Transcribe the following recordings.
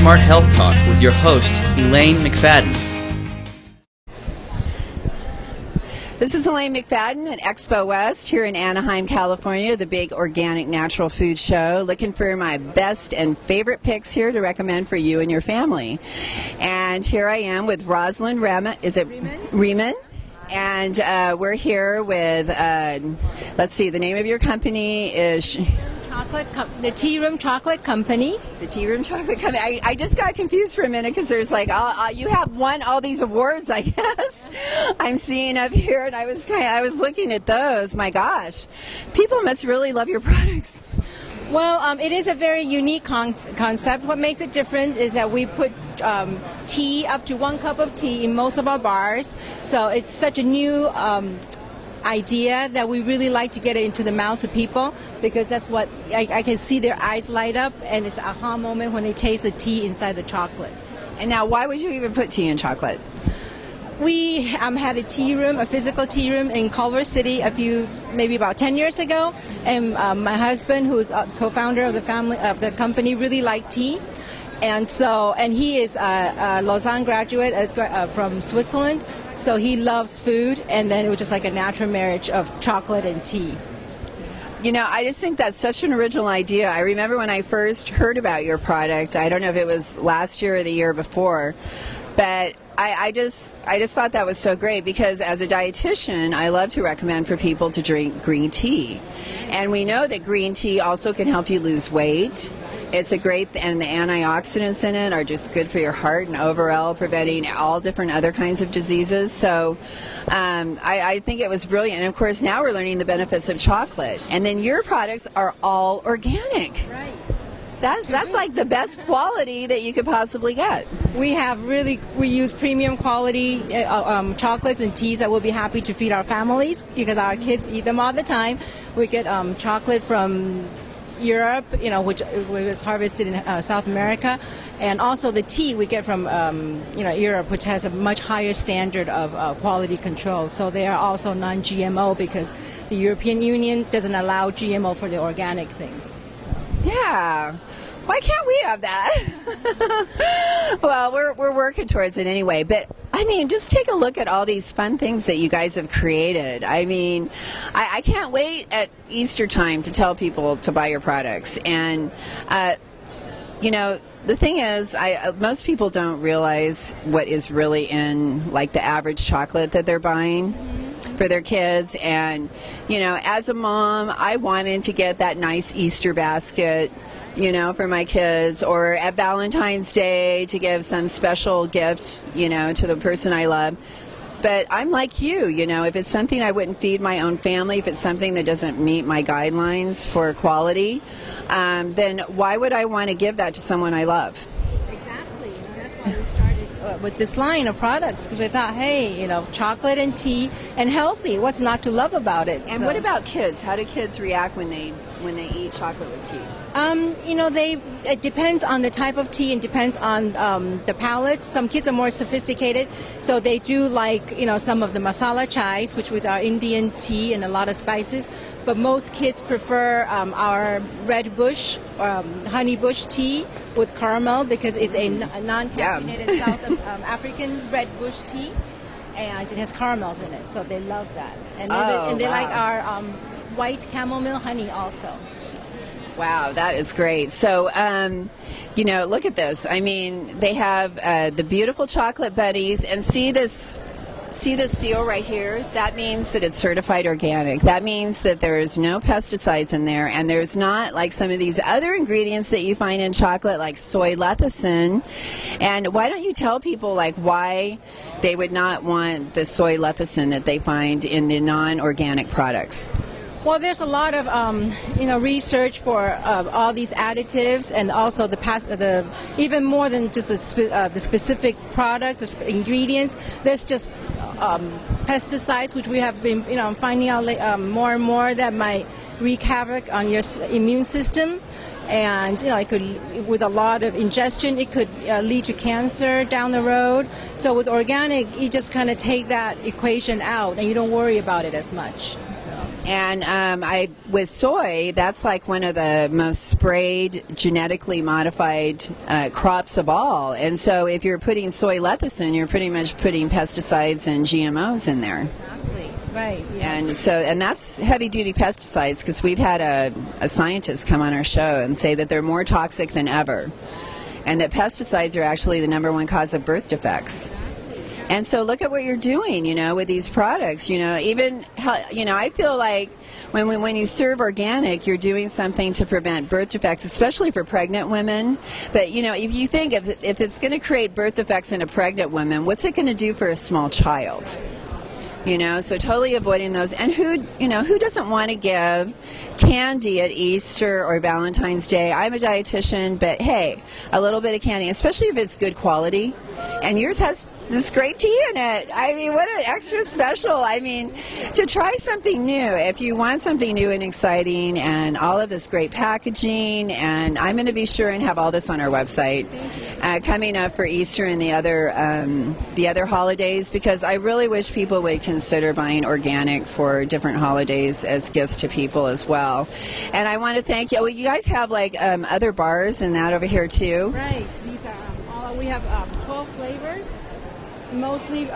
Smart Health Talk with your host, Elaine McFadden. This is Elaine McFadden at Expo West here in Anaheim, California, the big organic natural food show, looking for my best and favorite picks here to recommend for you and your family. And here I am with Rosalind Rama. Is it Riemann? And we're here with, let's see, the name of your company is... The Tea Room Chocolate Company. The Tea Room Chocolate Company. I just got confused for a minute because there's like, you have won all these awards, I guess. Yeah. I'm seeing up here, and I was looking at those. My gosh, people must really love your products. Well, it is a very unique concept. What makes it different is that we put tea, up to 1 cup of tea, in most of our bars. So it's such a new idea that we really like to get it into the mouths of people, because that's what I can see their eyes light up, and it's an aha moment when they taste the tea inside the chocolate. And now, why would you even put tea in chocolate? We had a tea room, a physical tea room in Culver City maybe about 10 years ago, and my husband, who is co-founder of the company, really liked tea. And he is a Lausanne graduate from Switzerland, so he loves food, and then it was just like a natural marriage of chocolate and tea. You know, I just think that's such an original idea. I remember when I first heard about your product, I don't know if it was last year or the year before, but I just thought that was so great, because as a dietitian, I love to recommend for people to drink green tea. And we know that green tea also can help you lose weight. It's a great, and the antioxidants in it are just good for your heart, and overall preventing all different other kinds of diseases. So I think it was brilliant. And of course, now we're learning the benefits of chocolate. And then your products are all organic. Right. That's like the best quality that you could possibly get. We use premium quality chocolates and teas that we'll be happy to feed our families, because our kids eat them all the time. We get chocolate from Europe, you know, which was harvested in South America, and also the tea we get from you know, Europe, which has a much higher standard of quality control. So they are also non-GMO, because the European Union doesn't allow GMO for the organic things. Yeah. Why can't we have that? Well, we're working towards it anyway, but I mean, just take a look at all these fun things that you guys have created. I mean, I can't wait at Easter time to tell people to buy your products. And, you know, the thing is, most people don't realize what is really in, like, the average chocolate that they're buying for their kids. And, you know, as a mom, I wanted to get that nice Easter basket, you know, for my kids, or at Valentine's Day to give some special gift, you know, to the person I love. But I'm like you, you know, if it's something I wouldn't feed my own family, if it's something that doesn't meet my guidelines for quality, then why would I want to give that to someone I love? Exactly. And that's why we started with this line of products, because I thought, hey, you know, chocolate and tea and healthy, what's not to love about it? And so, what about kids? How do kids react when they eat chocolate with tea? You know, it depends on the type of tea and depends on the palates. Some kids are more sophisticated, so they do like, you know, some of the masala chais, which with our Indian tea and a lot of spices. But most kids prefer our red bush, honey bush tea with caramel, because it's a non-caffeinated South African red bush tea, and it has caramels in it, so they love that. And they like our white chamomile honey also. Wow, that is great. So, you know, look at this. I mean, they have the beautiful chocolate buddies, and see this seal right here? That means that it's certified organic. That means that there is no pesticides in there, and there's not like some of these other ingredients that you find in chocolate, like soy lecithin. And why don't you tell people, like, why they would not want the soy lecithin that they find in the non-organic products? Well, there's a lot of you know, research for all these additives, and also even more than just the specific products or ingredients. There's just pesticides, which we have been, you know, finding out more and more, that might wreak havoc on your immune system. And, you know, it could, with a lot of ingestion, it could lead to cancer down the road. So with organic, you just kind of take that equation out, and you don't worry about it as much. And with soy, that's like one of the most sprayed, genetically modified crops of all. And so if you're putting soy lettuce in, you're pretty much putting pesticides and GMOs in there. Exactly. Right. Yeah. And so, and that's heavy-duty pesticides, because we've had a scientist come on our show and say that they're more toxic than ever, and that pesticides are actually the #1 cause of birth defects. And so look at what you're doing, you know, with these products, you know, even, you know, I feel like when you serve organic, you're doing something to prevent birth defects, especially for pregnant women. But, you know, if you think if it's going to create birth defects in a pregnant woman, what's it going to do for a small child? You know, so totally avoiding those. And who, you know, who doesn't want to give candy at Easter or Valentine's Day? I'm a dietitian, but hey, a little bit of candy, especially if it's good quality. And yours has this great tea in it. I mean, what an extra special. I mean, to try something new. If you want something new and exciting and all of this great packaging, and I'm going to be sure and have all this on our website coming up for Easter and the other holidays, because I really wish people would consider buying organic for different holidays as gifts to people as well. And I want to thank you. Well, you guys have like other bars and that over here too. Right. These are we have 12 flavors, mostly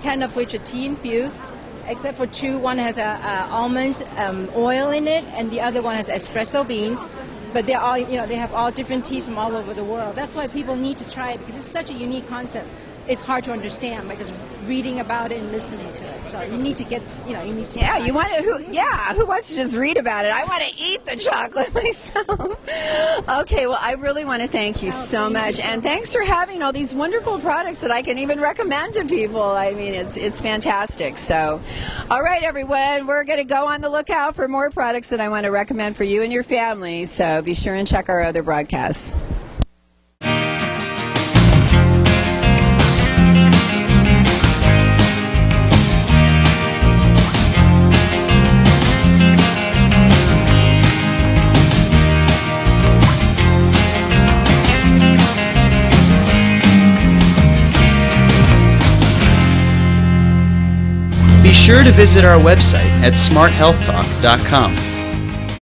10 of which are tea infused, except for 2. One has almond oil in it, and the other one has espresso beans. But they're all, you know, they have all different teas from all over the world. That's why people need to try it, because it's such a unique concept. It's hard to understand by just reading about it and listening to it. So you need to get, you know, you need to. Yeah, you want to. Who wants to just read about it? I want to eat the chocolate myself. Okay, well, I really want to thank you so much, and thanks for having all these wonderful products that I can even recommend to people. I mean, it's fantastic. So, all right, everyone, we're going to go on the lookout for more products that I want to recommend for you and your family. So be sure and check our other broadcasts. Be sure to visit our website at smarthealthtalk.com.